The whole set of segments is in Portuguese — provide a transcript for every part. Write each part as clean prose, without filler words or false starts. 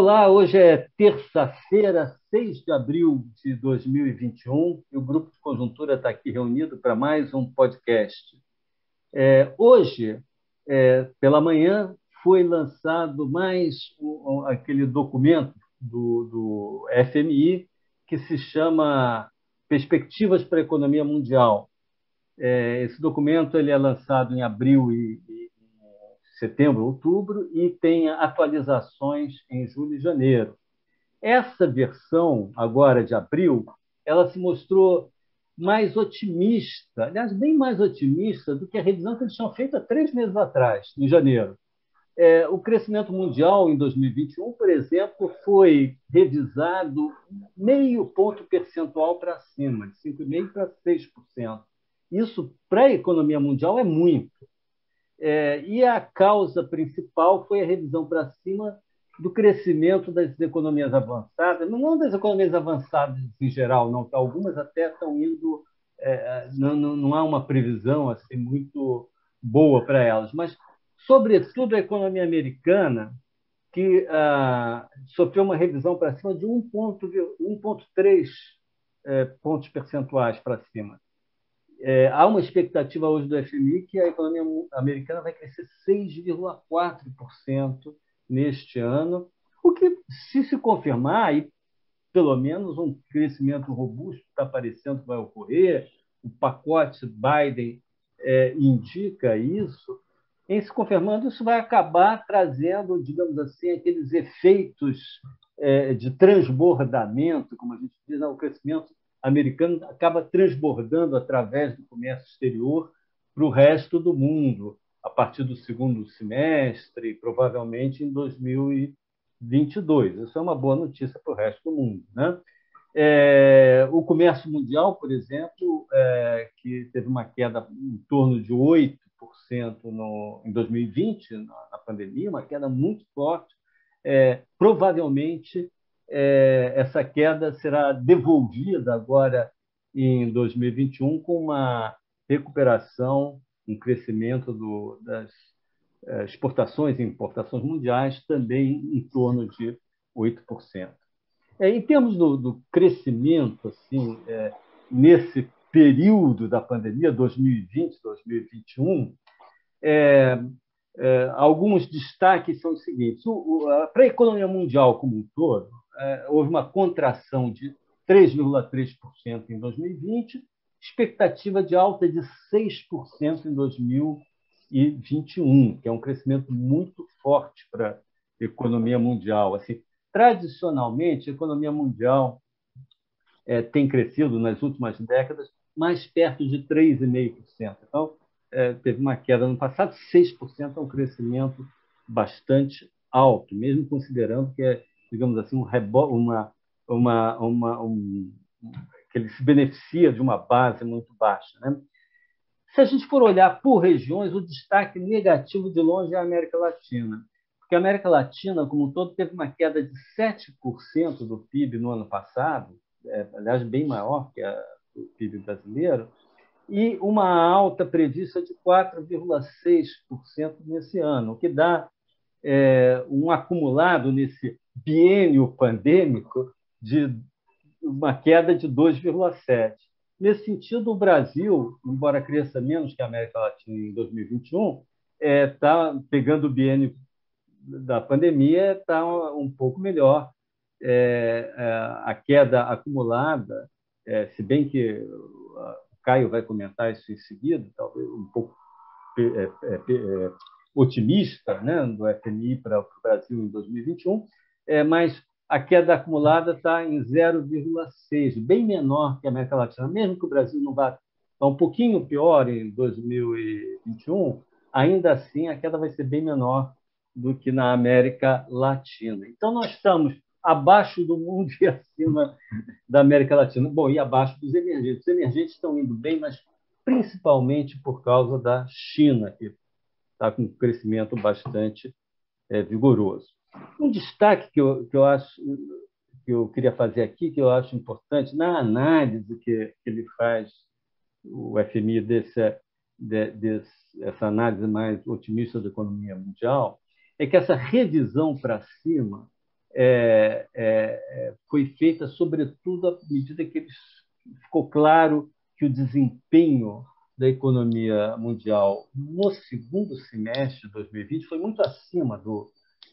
Olá, hoje é terça-feira, 6 de abril de 2021, e o Grupo de Conjuntura está aqui reunido para mais um podcast. Hoje, pela manhã, foi lançado mais aquele documento do FMI que se chama Perspectivas para a Economia Mundial. Esse documento ele é lançado em abril e setembro, outubro, e tem atualizações em julho e janeiro. Essa versão, agora de abril, ela se mostrou mais otimista, aliás, bem mais otimista do que a revisão que eles tinham feito há 3 meses atrás, em janeiro. O crescimento mundial em 2021, por exemplo, foi revisado 0,5 ponto percentual para cima, de 5,5% para 6%. Isso, para a economia mundial, é muito. E a causa principal foi a revisão para cima do crescimento das economias avançadas, não das economias avançadas em geral, não, algumas até estão indo, não há uma previsão assim, muito boa para elas, mas, sobretudo, a economia americana, que sofreu uma revisão para cima de 1,3 pontos percentuais para cima. Há uma expectativa hoje do FMI que a economia americana vai crescer 6,4% neste ano, o que, se confirmar, e pelo menos um crescimento robusto está parecendo que vai ocorrer, o pacote Biden indica isso, em se confirmando, isso vai acabar trazendo, digamos assim, aqueles efeitos de transbordamento, como a gente diz, o crescimento americano acaba transbordando através do comércio exterior para o resto do mundo, a partir do segundo semestre, provavelmente em 2022. Isso é uma boa notícia para o resto do mundo, né? O comércio mundial, por exemplo, que teve uma queda em torno de 8% em 2020, na pandemia, uma queda muito forte, provavelmente essa queda será devolvida agora em 2021 com uma recuperação, um crescimento das exportações e importações mundiais também em torno de 8%. Em termos do crescimento, assim, nesse período da pandemia, 2020, 2021, alguns destaques são os seguintes. Para a economia mundial como um todo, houve uma contração de 3,3% em 2020, expectativa de alta de 6% em 2021, que é um crescimento muito forte para a economia mundial. Assim, tradicionalmente, a economia mundial tem crescido nas últimas décadas mais perto de 3,5%. Então, teve uma queda no passado, 6% é um crescimento bastante alto, mesmo considerando que é, digamos assim, que ele se beneficia de uma base muito baixa, né? Se a gente for olhar por regiões, o destaque negativo de longe é a América Latina, porque a América Latina, como um todo, teve uma queda de 7% do PIB no ano passado, aliás, bem maior que o PIB brasileiro, e uma alta prevista de 4,6% nesse ano, o que dá um acumulado nesse biênio pandêmico de uma queda de 2,7%. Nesse sentido, o Brasil, embora cresça menos que a América Latina em 2021, está pegando o biênio da pandemia, está um pouco melhor. A queda acumulada, se bem que o Caio vai comentar isso em seguida, talvez um pouco otimista, né, do FMI para o Brasil em 2021, mas a queda acumulada está em 0,6%, bem menor que a América Latina. Mesmo que o Brasil não vá um pouquinho pior em 2021, ainda assim a queda vai ser bem menor do que na América Latina. Então, nós estamos abaixo do mundo e acima da América Latina. Bom, e abaixo dos emergentes. Os emergentes estão indo bem, mas principalmente por causa da China, que está com um crescimento bastante vigoroso. Um destaque que eu queria fazer aqui, que eu acho importante, na análise que ele faz, o FMI, essa análise mais otimista da economia mundial, é que essa revisão para cima foi feita, sobretudo, à medida que ficou claro que o desempenho da economia mundial no segundo semestre de 2020 foi muito acima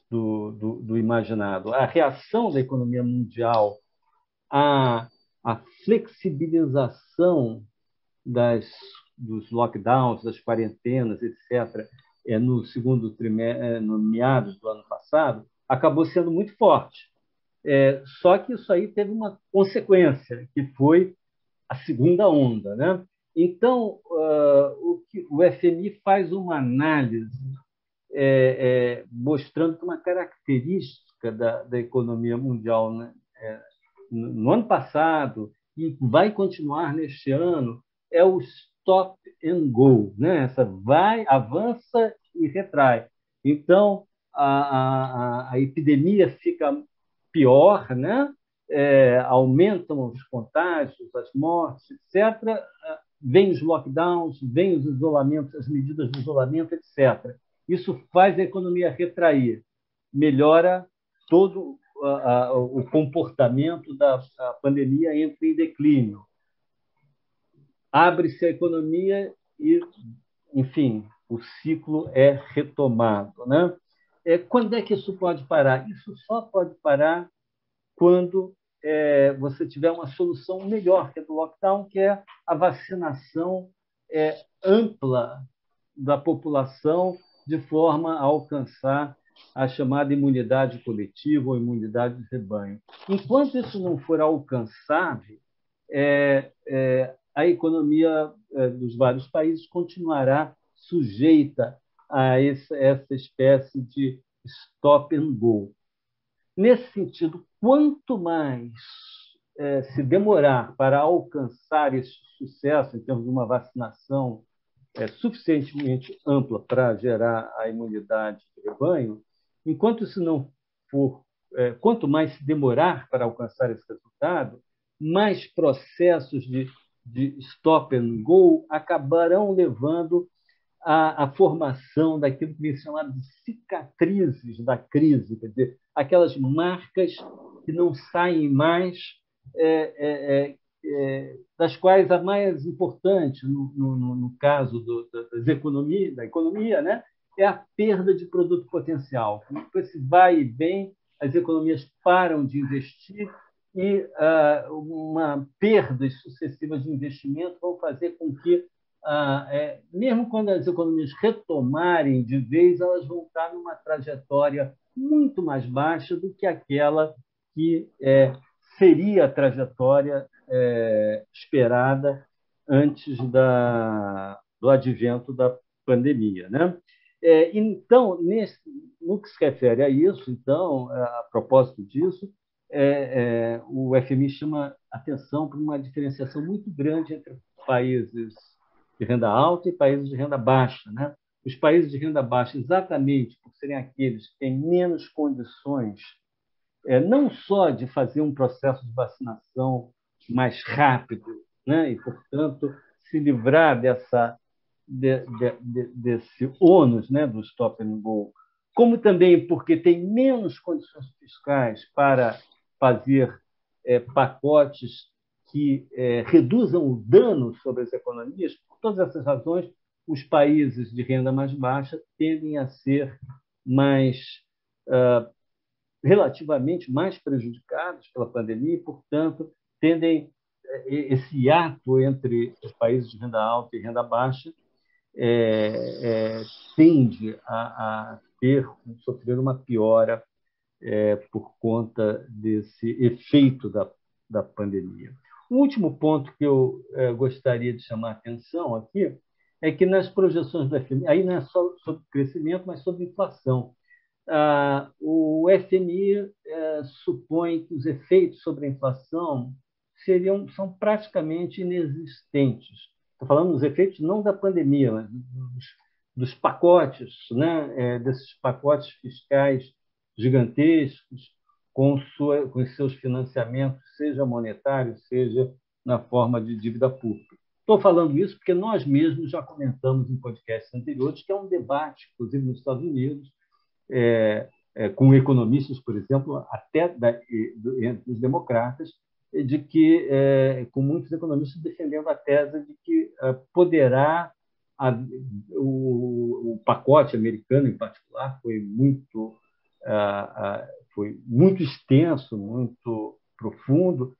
do imaginado. A reação da economia mundial à flexibilização dos lockdowns, das quarentenas, etc., no segundo trimestre, no meados do ano passado, acabou sendo muito forte. Só que isso aí teve uma consequência, que foi a segunda onda, né? Então, o FMI faz uma análise mostrando que uma característica da economia mundial, né, no ano passado, e vai continuar neste ano, é o stop and go, né? Essa avança e retrai. Então, a epidemia fica pior, né? Aumentam os contágios, as mortes, etc. Vêm os lockdowns, vêm os isolamentos, as medidas de isolamento, etc. Isso faz a economia retrair, melhora todo o comportamento da pandemia, entra em declínio. Abre-se a economia e, enfim, o ciclo é retomado, né? Quando é que isso pode parar? Isso só pode parar quando você tiver uma solução melhor que a do lockdown, que é a vacinação ampla da população, de forma a alcançar a chamada imunidade coletiva ou imunidade de rebanho. Enquanto isso não for alcançável, a economia dos vários países continuará sujeita a essa espécie de stop and go. Nesse sentido, quanto mais se demorar para alcançar esse sucesso, em termos de uma vacinação suficientemente ampla para gerar a imunidade de rebanho, enquanto isso não for, quanto mais se demorar para alcançar esse resultado, mais processos de stop and go acabarão levando à formação daquilo que vem chamado de cicatrizes da crise, quer dizer, aquelas marcas que não saem mais, das quais a mais importante, no caso da economia, né, é a perda de produto potencial. Com esse vai e vem, as economias param de investir, e uma perdas sucessivas de investimento vão fazer com que, mesmo quando as economias retomarem de vez, elas vão estar numa trajetória muito mais baixa do que aquela que seria a trajetória esperada antes do advento da pandemia, né? Então, no que se refere a isso, então, a propósito disso, o FMI chama atenção para uma diferenciação muito grande entre países de renda alta e países de renda baixa, né? Os países de renda baixa, exatamente por serem aqueles que têm menos condições, não só de fazer um processo de vacinação mais rápido, né, e, portanto, se livrar desse ônus, né, do stop and go, como também porque tem menos condições fiscais para fazer pacotes que reduzam o dano sobre as economias. Por todas essas razões, os países de renda mais baixa tendem a ser relativamente mais prejudicados pela pandemia e, portanto, tendem esse ato entre os países de renda alta e renda baixa tende a sofrer uma piora por conta desse efeito da pandemia. O último ponto que eu gostaria de chamar a atenção aqui é que nas projeções do FMI, aí não é só sobre crescimento, mas sobre inflação. O FMI supõe que os efeitos sobre a inflação são praticamente inexistentes. Estou falando dos efeitos não da pandemia, mas dos pacotes, né? Desses pacotes fiscais gigantescos, com seus financiamentos, seja monetário, seja na forma de dívida pública. Estou falando isso porque nós mesmos já comentamos em podcasts anteriores que é um debate, inclusive nos Estados Unidos, com economistas, por exemplo, até entre os democratas, de que, com muitos economistas defendendo a tese de que poderá o pacote americano, em particular, foi muito extenso, muito profundo,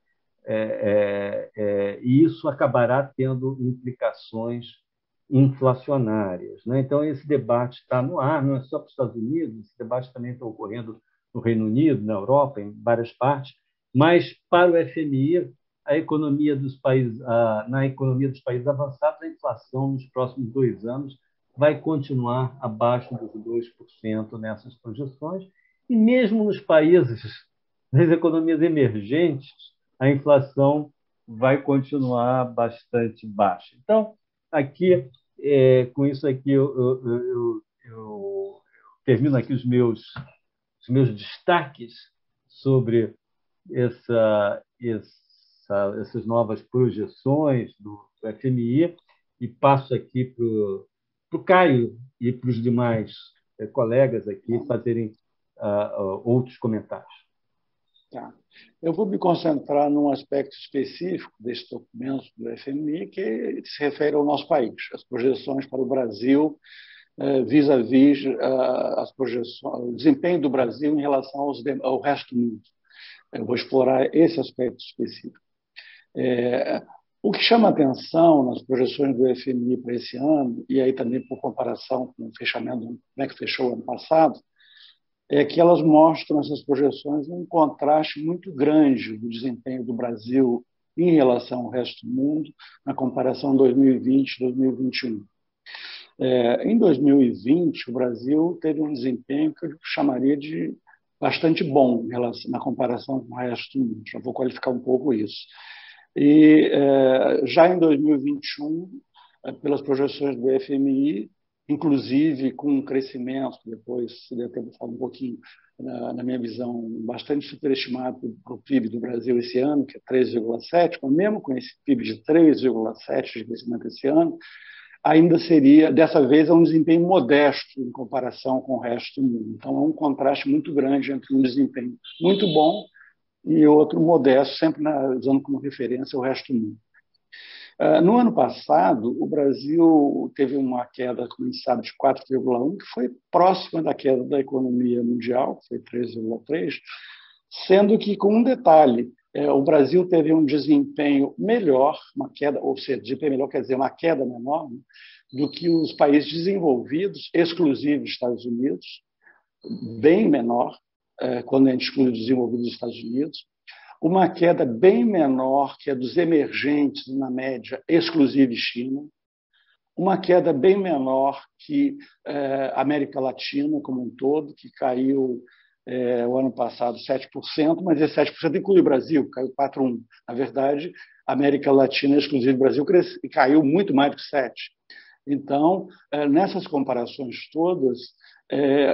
e isso acabará tendo implicações inflacionárias, né? Então, esse debate está no ar, não é só para os Estados Unidos, esse debate também está ocorrendo no Reino Unido, na Europa, em várias partes, mas, para o FMI, na economia dos países avançados, a inflação nos próximos 2 anos vai continuar abaixo dos 2% nessas projeções, e mesmo nos países, nas economias emergentes, a inflação vai continuar bastante baixa. Então, aqui, com isso aqui, eu termino aqui os meus destaques sobre essas novas projeções do FMI e passo aqui para o Caio e para os demais colegas aqui fazerem outros comentários. Tá. Eu vou me concentrar num aspecto específico desse documento do FMI que se refere ao nosso país, as projeções para o Brasil vis-à-vis o desempenho do Brasil em relação ao resto do mundo. Eu vou explorar esse aspecto específico. O que chama atenção nas projeções do FMI para esse ano, e aí também por comparação com o fechamento, como é que fechou o ano passado, é que elas mostram, essas projeções, um contraste muito grande do desempenho do Brasil em relação ao resto do mundo, na comparação 2020-2021. Em 2020, o Brasil teve um desempenho que eu chamaria de bastante bom na comparação com o resto do mundo. Já vou qualificar um pouco isso. E já em 2021, pelas projeções do FMI, inclusive com um crescimento, depois, se der tempo de falar um pouquinho, na minha visão, bastante superestimado para o PIB do Brasil esse ano, que é 3,7, mas mesmo com esse PIB de 3,7 de crescimento esse ano, ainda seria, dessa vez, um desempenho modesto em comparação com o resto do mundo. Então, é um contraste muito grande entre um desempenho muito bom e outro modesto, sempre usando como referência o resto do mundo. No ano passado, o Brasil teve uma queda, como a gente sabe, de 4,1, que foi próxima da queda da economia mundial, que foi 3,3, sendo que, com um detalhe, o Brasil teve um desempenho melhor, uma queda, ou seja, desempenho melhor quer dizer uma queda menor, né, do que os países desenvolvidos, exclusive dos Estados Unidos, bem menor, quando a gente exclui os desenvolvidos dos Estados Unidos, uma queda bem menor que a dos emergentes, na média, exclusive China, uma queda bem menor que a América Latina como um todo, que caiu o ano passado 7%, mas esse 7% inclui o Brasil, caiu 4,1%. Na verdade, a América Latina, exclusive o Brasil, caiu muito mais do que 7%. Então, nessas comparações todas,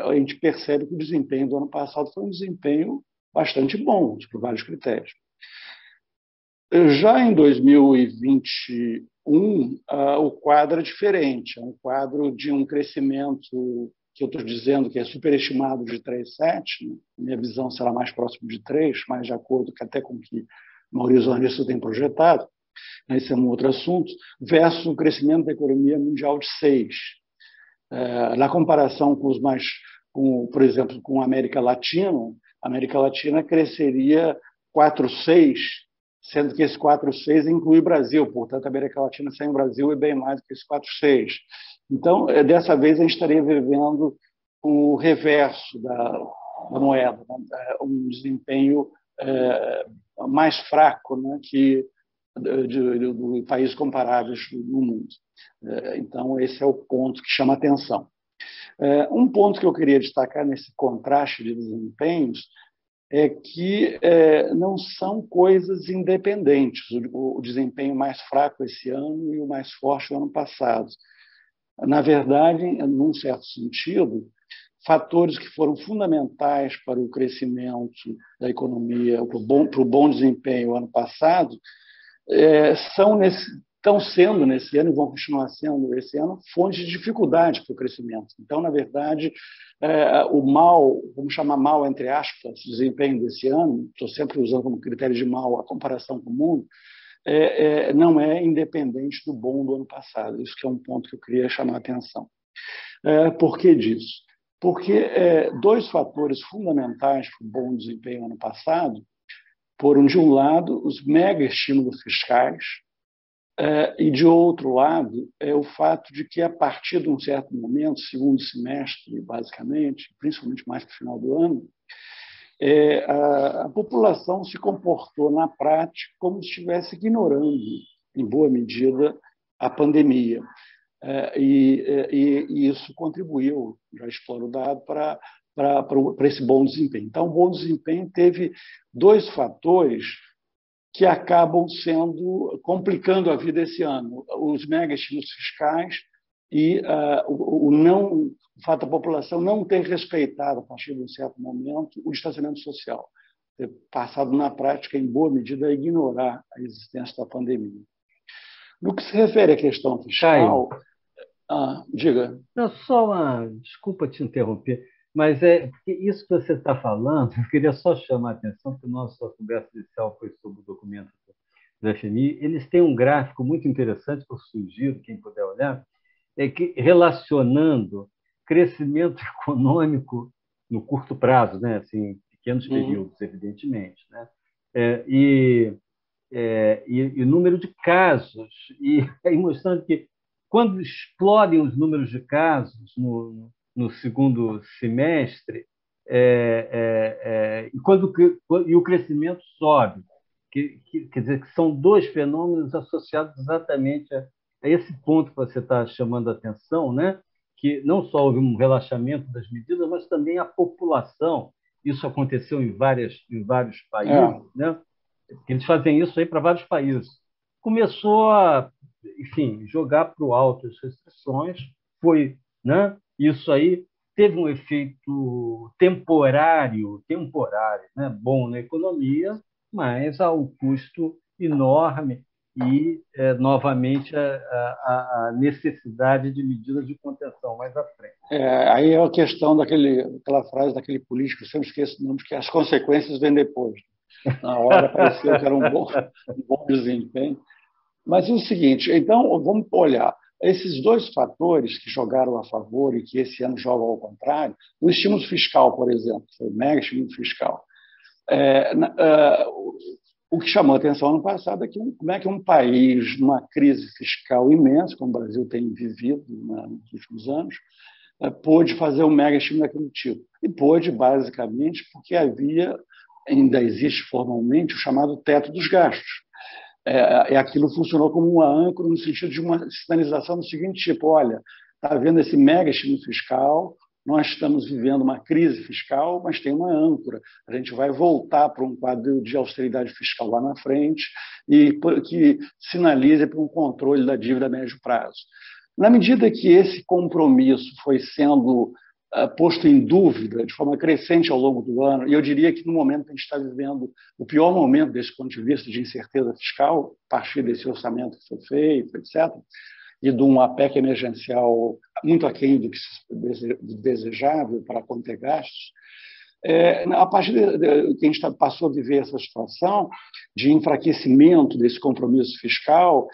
a gente percebe que o desempenho do ano passado foi um desempenho bastante bom, por vários critérios. Já em 2021, o quadro é diferente, é um quadro de um crescimento que eu estou dizendo que é superestimado de 3,7, né? Minha visão será mais próximo de 3, mas de acordo até com o que Maurício Ernesto tem projetado, esse é um outro assunto, versus o crescimento da economia mundial de 6. Na comparação com os mais, por exemplo, com a América Latina cresceria 4,6, sendo que esse 4,6 inclui o Brasil, portanto, a América Latina sem o Brasil é bem mais do que esse 4,6. Então, dessa vez, a gente estaria vivendo o reverso da moeda, um desempenho mais fraco, né, que de países comparáveis no mundo. Então, esse é o ponto que chama atenção. Um ponto que eu queria destacar nesse contraste de desempenhos é que não são coisas independentes, o desempenho mais fraco esse ano e o mais forte o ano passado. Na verdade, num certo sentido, fatores que foram fundamentais para o crescimento da economia, para o bom desempenho o ano passado, estão sendo nesse ano e vão continuar sendo esse ano fontes de dificuldade para o crescimento. Então, na verdade, o mal, vamos chamar mal entre aspas, desempenho desse ano, estou sempre usando como critério de mal a comparação com o mundo, não é independente do bom do ano passado. Isso que é um ponto que eu queria chamar a atenção. Por que disso? Porque dois fatores fundamentais para o bom desempenho ano passado foram, de um lado, os mega estímulos fiscais, e, de outro lado, é o fato de que, a partir de um certo momento, segundo semestre, basicamente, principalmente mais para o final do ano, a população se comportou, na prática, como se estivesse ignorando, em boa medida, a pandemia. E isso contribuiu, já exploro o dado, para esse bom desempenho. Então, o bom desempenho teve dois fatores que acabam complicando a vida esse ano: os mega estímulos fiscais e o fato da população não ter respeitado, a partir de um certo momento, o distanciamento social, ter passado na prática, em boa medida, a ignorar a existência da pandemia. No que se refere à questão fiscal... Caio, diga. Não, só uma... Desculpa te interromper, mas porque isso que você está falando, eu queria só chamar a atenção, porque a nossa conversa inicial foi sobre o documento da FMI. Eles têm um gráfico muito interessante, que eu sugiro, quem puder olhar, que relacionando crescimento econômico no curto prazo, né? Assim, pequenos períodos, evidentemente, né? E número de casos, e aí mostrando que, quando explodem os números de casos no segundo semestre, e o crescimento sobe. Quer dizer, que são dois fenômenos associados exatamente a esse ponto que você está chamando a atenção, né? Que não só houve um relaxamento das medidas, mas também a população. Isso aconteceu em vários países, né? Porque eles fazem isso aí para vários países. Começou a, enfim, jogar para o alto as restrições, foi, né? Isso aí teve um efeito temporário, né? Bom na economia, mas a um custo enorme e, novamente, a necessidade de medidas de contenção mais à frente. Aí é a questão daquela frase daquele político, eu sempre esqueço o nome, que as consequências vêm depois. Na hora pareceu que era um bom desempenho. Mas é o seguinte, então, vamos olhar. Esses dois fatores que jogaram a favor e que esse ano jogam ao contrário, o estímulo fiscal, por exemplo, foi o mega estímulo fiscal. O que chamou a atenção ano passado é que como é que um país, numa crise fiscal imensa, como o Brasil tem vivido nos últimos anos, pôde fazer um mega estímulo daquele tipo. E pôde, basicamente, porque ainda existe formalmente o chamado teto dos gastos. Aquilo funcionou como uma âncora no sentido de uma sinalização do seguinte tipo: olha, está havendo esse mega estímulo fiscal, nós estamos vivendo uma crise fiscal, mas tem uma âncora. A gente vai voltar para um quadro de austeridade fiscal lá na frente e que sinaliza para um controle da dívida a médio prazo. Na medida que esse compromisso foi sendo posto em dúvida de forma crescente ao longo do ano, e eu diria que no momento que a gente está vivendo o pior momento desse ponto de vista de incerteza fiscal, a partir desse orçamento que foi feito, etc., e de um APEC emergencial muito aquém do que desejável para conter gastos, a partir de que a gente passou a viver essa situação de enfraquecimento desse compromisso fiscal,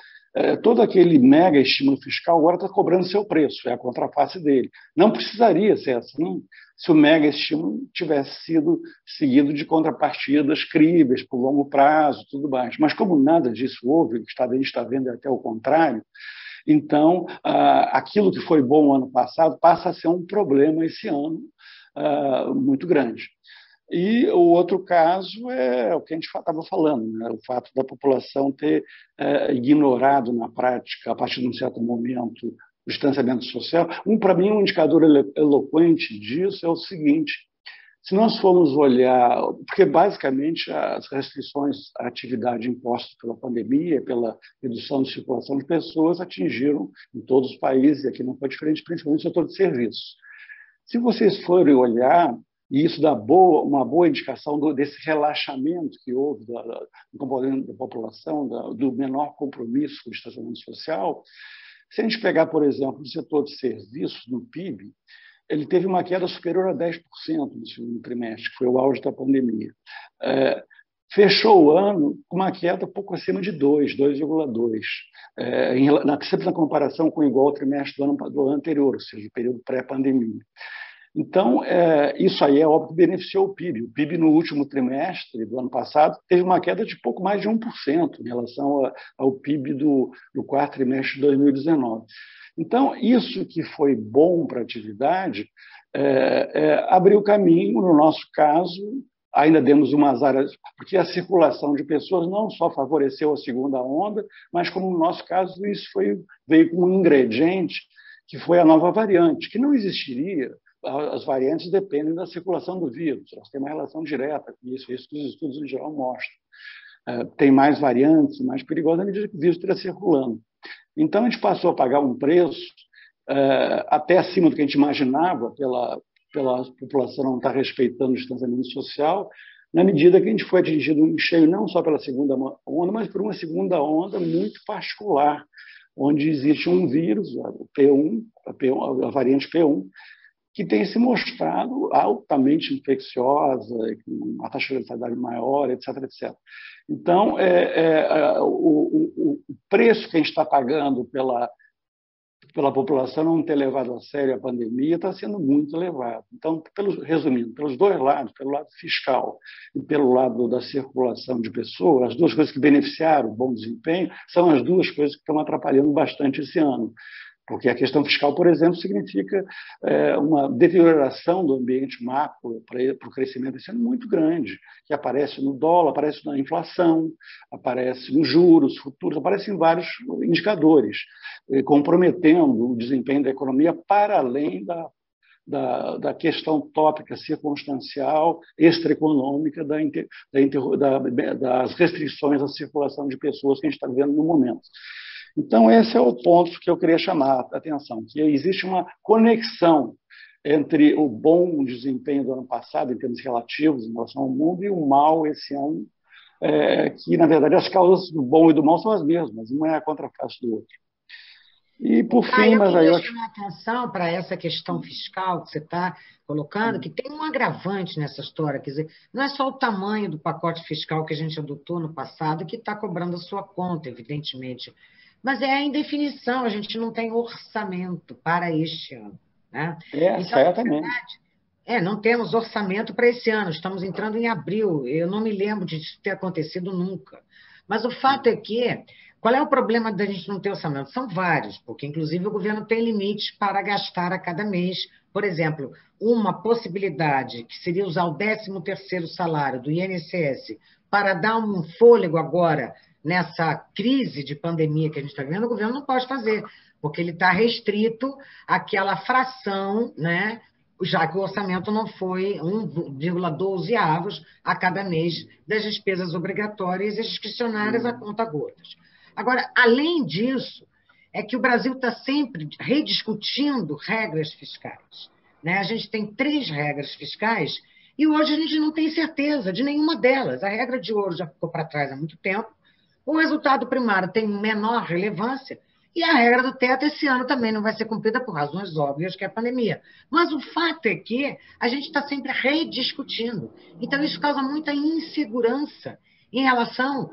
todo aquele mega estímulo fiscal agora está cobrando seu preço, é a contraface dele. Não precisaria ser assim se o mega estímulo tivesse sido seguido de contrapartidas críveis por longo prazo, tudo mais. Mas como nada disso houve, o que a gente está vendo é até o contrário, então aquilo que foi bom ano passado passa a ser um problema esse ano muito grande. E o outro caso é o que a gente estava falando, né? O fato da população ter ignorado na prática, a partir de um certo momento, o distanciamento social. Para mim, um indicador eloquente disso é o seguinte: se nós formos olhar, porque basicamente as restrições à atividade impostas pela pandemia, pela redução de circulação de pessoas, atingiram em todos os países, e aqui não foi diferente, principalmente no setor de serviços. Se vocês forem olhar, E isso dá uma boa indicação desse relaxamento que houve do comportamento da população, do menor compromisso com o distanciamento social. Se a gente pegar, por exemplo, o setor de serviços, no PIB, ele teve uma queda superior a 10% no segundo trimestre, que foi o auge da pandemia. Fechou o ano com uma queda pouco acima de 2,2%, sempre na comparação com o igual trimestre do ano anterior, ou seja, o período pré-pandemia. Então, isso aí é óbvio que beneficiou o PIB. O PIB no último trimestre do ano passado teve uma queda de pouco mais de 1% em relação ao PIB do quarto trimestre de 2019. Então, isso que foi bom para a atividade abriu caminho, no nosso caso. Ainda demos umas áreas, porque a circulação de pessoas não só favoreceu a segunda onda, mas, como no nosso caso, isso veio com um ingrediente que foi a nova variante, que não existiria. As variantes dependem da circulação do vírus, elas têm uma relação direta com isso, isso que os estudos em geral mostram. Tem mais variantes, mais perigosas, à medida que o vírus estiver circulando. Então, a gente passou a pagar um preço até acima do que a gente imaginava pela população não estar respeitando o distanciamento social, na medida que a gente foi atingido em cheio não só pela segunda onda, mas por uma segunda onda muito particular, onde existe um vírus, P1, a variante P1, que tem se mostrado altamente infecciosa, com uma taxa de letalidade maior, etc. etc. Então, o preço que a gente está pagando pela população não ter levado a sério a pandemia está sendo muito elevado. Então, resumindo, pelos dois lados, pelo lado fiscal e pelo lado da circulação de pessoas, as duas coisas que beneficiaram o bom desempenho são as duas coisas que estão atrapalhando bastante esse ano. Porque a questão fiscal, por exemplo, significa uma deterioração do ambiente macro para o crescimento desse ano muito grande, que aparece no dólar, aparece na inflação, aparece nos juros futuros, aparece em vários indicadores, comprometendo o desempenho da economia para além da questão tópica, circunstancial, extraeconômica das restrições à circulação de pessoas que a gente está vendo no momento. Então, esse é o ponto que eu queria chamar a atenção, que existe uma conexão entre o bom desempenho do ano passado, em termos relativos, em relação ao mundo, e o mal esse ano, que, na verdade, as causas do bom e do mal são as mesmas, uma é a contraface do outro. E, por fim, mas aí eu acho... chamar a atenção para essa questão fiscal que você está colocando, que tem um agravante nessa história, quer dizer, não é só o tamanho do pacote fiscal que a gente adotou no passado que está cobrando a sua conta, evidentemente, mas é a indefinição, a gente não tem orçamento para este ano. Né? Então, certamente. Verdade, não temos orçamento para esse ano, estamos entrando em abril, eu não me lembro disso ter acontecido nunca. Mas o fato é que, qual é o problema da gente não ter orçamento? São vários, porque inclusive o governo tem limites para gastar a cada mês. Por exemplo, uma possibilidade que seria usar o 13º salário do INSS para dar um fôlego agora nessa crise de pandemia que a gente está vivendo, o governo não pode fazer, porque ele está restrito àquela fração, né, já que o orçamento não foi 1,12 avos a cada mês das despesas obrigatórias e discricionárias a conta gotas. Agora, além disso, é que o Brasil está sempre rediscutindo regras fiscais. Né? A gente tem 3 regras fiscais e hoje a gente não tem certeza de nenhuma delas. A regra de ouro já ficou para trás há muito tempo, o resultado primário tem menor relevância e a regra do teto esse ano também não vai ser cumprida por razões óbvias, que é a pandemia. Mas o fato é que a gente está sempre rediscutindo. Então, isso causa muita insegurança em relação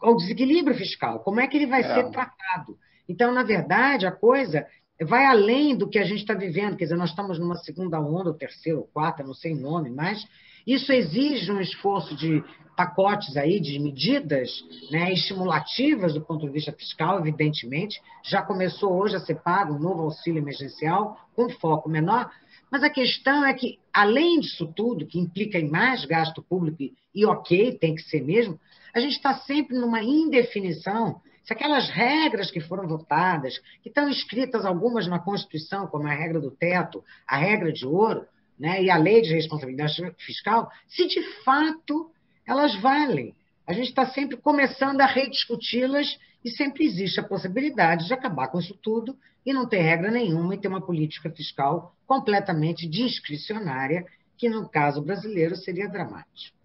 ao desequilíbrio fiscal, como é que ele vai ser tratado. Então, na verdade, a coisa vai além do que a gente está vivendo, quer dizer, nós estamos numa segunda onda, ou terceira, ou quarta, não sei o nome, mas isso exige um esforço de pacotes aí, de medidas, né, estimulativas do ponto de vista fiscal, evidentemente. Já começou hoje a ser pago um novo auxílio emergencial com foco menor, mas a questão é que, além disso tudo, que implica em mais gasto público, e ok, tem que ser mesmo, a gente está sempre numa indefinição se aquelas regras que foram votadas, que estão escritas algumas na Constituição, como a regra do teto, a regra de ouro, né, e a lei de responsabilidade fiscal, se de fato elas valem. A gente está sempre começando a rediscuti-las e sempre existe a possibilidade de acabar com isso tudo e não ter regra nenhuma e ter uma política fiscal completamente discricionária, que no caso brasileiro seria dramático.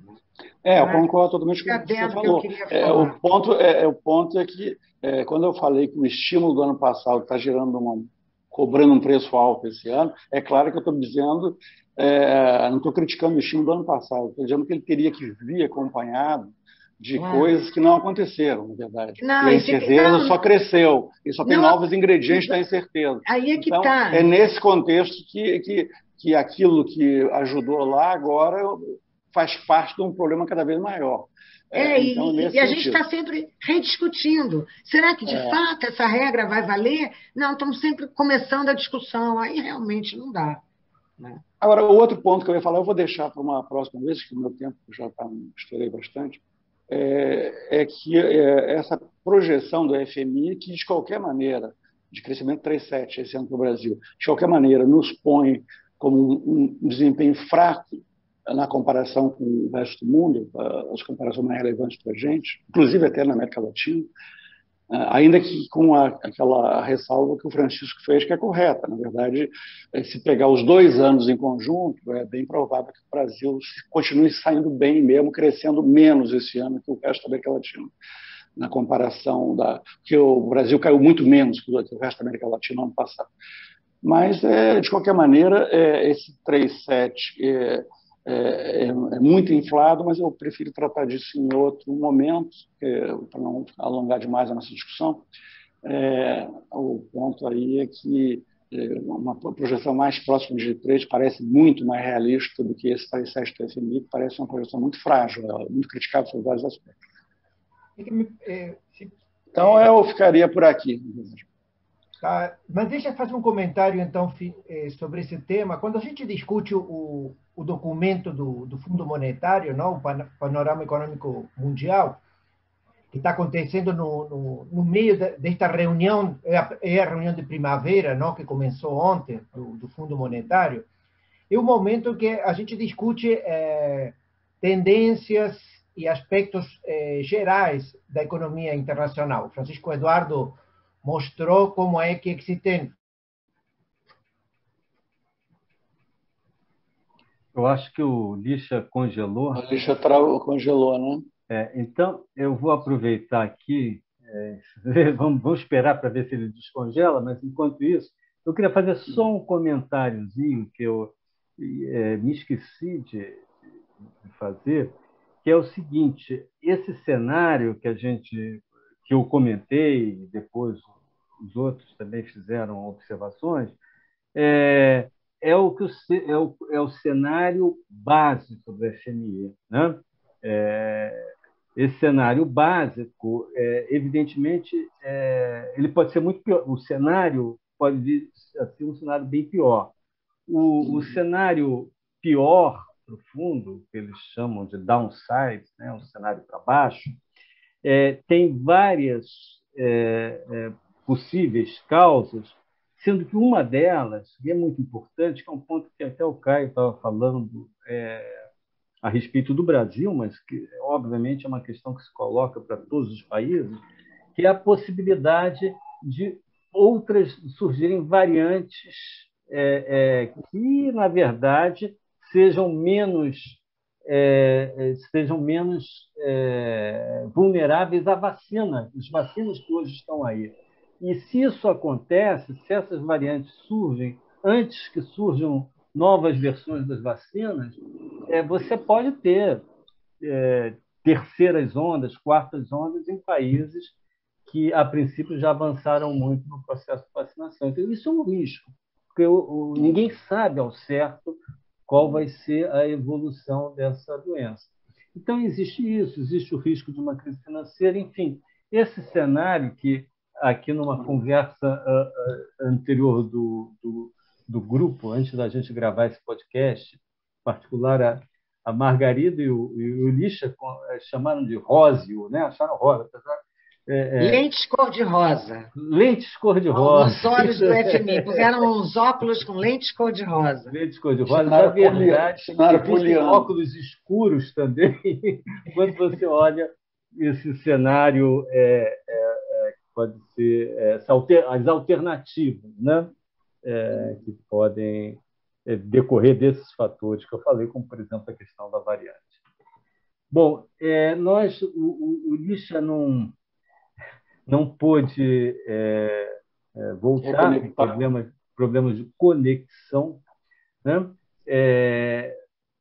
É, eu concordo totalmente com o que você falou. O ponto é que, quando eu falei que o estímulo do ano passado está cobrando um preço alto esse ano, é claro que eu estou dizendo, não estou criticando o estímulo do ano passado, estou dizendo que ele teria que vir acompanhado de coisas que não aconteceram, na verdade. Não, e a incerteza só cresceu, e só tem novos ingredientes da incerteza. Aí é que então, tá. É nesse contexto que aquilo que ajudou lá agora faz parte de um problema cada vez maior. Então, e a gente está sempre rediscutindo. Será que, de fato, essa regra vai valer? Não, estamos sempre começando a discussão. Aí realmente não dá. Né? Agora, o outro ponto que eu ia falar, eu vou deixar para uma próxima vez, que o meu tempo já estourei bastante, essa projeção do FMI, que de qualquer maneira, de crescimento 3,7 esse ano para o Brasil, de qualquer maneira nos põe como um desempenho fraco na comparação com o resto do mundo, as comparações mais relevantes para a gente, inclusive até na América Latina, ainda que com aquela ressalva que o Francisco fez, que é correta. Na verdade, se pegar os 2 anos em conjunto, é bem provável que o Brasil continue saindo bem mesmo, crescendo menos esse ano que o resto da América Latina. Na comparação porque o Brasil caiu muito menos que o resto da América Latina no ano passado. Mas, de qualquer maneira, esse 3,7 é muito inflado, mas eu prefiro tratar disso em outro momento, para não alongar demais a nossa discussão. O ponto aí é que uma projeção mais próxima de 3 parece muito mais realista do que esse 3,7 do FMI, que parece uma projeção muito frágil, muito criticável sobre vários aspectos. Então, eu ficaria por aqui. Tá, mas deixa eu fazer um comentário, então, sobre esse tema. Quando a gente discute o documento do Fundo Monetário, não, o Panorama Econômico Mundial, que está acontecendo no meio desta reunião, é a reunião de primavera, não, que começou ontem, do Fundo Monetário, é o momento que a gente discute tendências e aspectos gerais da economia internacional. Francisco Eduardo mostrou como é que existem. Eu acho que o Lixa congelou. O Lixa congelou, né? Então, eu vou aproveitar aqui, vamos esperar para ver se ele descongela, mas, enquanto isso, eu queria fazer só um comentáriozinho que eu me esqueci de fazer, que é o seguinte: esse cenário que eu comentei, e depois os outros também fizeram observações, é o cenário básico do FMI, né? Esse cenário básico, evidentemente, ele pode ser muito pior. O cenário pode vir a ser um cenário bem pior. O cenário pior, profundo, que eles chamam de downside, né? Um cenário para baixo, tem várias possíveis causas, sendo que uma delas, que é muito importante, que é um ponto que até o Caio estava falando a respeito do Brasil, mas que, obviamente, é uma questão que se coloca para todos os países, que é a possibilidade de outras surgirem variantes que, na verdade, sejam menos vulneráveis à vacina, as vacinas que hoje estão aí. E se isso acontece, se essas variantes surgem, antes que surjam novas versões das vacinas, você pode ter terceiras ondas, quartas ondas em países que, a princípio, já avançaram muito no processo de vacinação. Então, isso é um risco, porque ninguém sabe ao certo qual vai ser a evolução dessa doença. Então, existe isso, existe o risco de uma crise financeira, enfim. Esse cenário que, aqui numa conversa anterior do grupo, antes da gente gravar esse podcast, em particular a Margarida e o Lixa chamaram de róseo, né? Acharam rosa. Lentes cor-de-rosa. Lentes cor-de-rosa. Os olhos do FMI. Puseram uns óculos com lentes cor-de-rosa. Lentes cor-de-rosa. Na verdade, existem óculos escuros também. Quando você olha esse cenário, pode ser as alternativas, né? Que podem decorrer desses fatores que eu falei, como, por exemplo, a questão da variante. Bom, o Lixa não pôde voltar em problemas de conexão, né?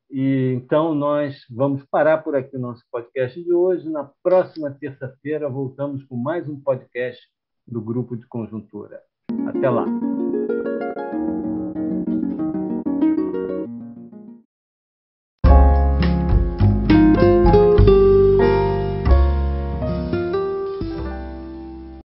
E então nós vamos parar por aqui o nosso podcast de hoje. Na próxima terça-feira voltamos com mais um podcast do Grupo de Conjuntura. Até lá!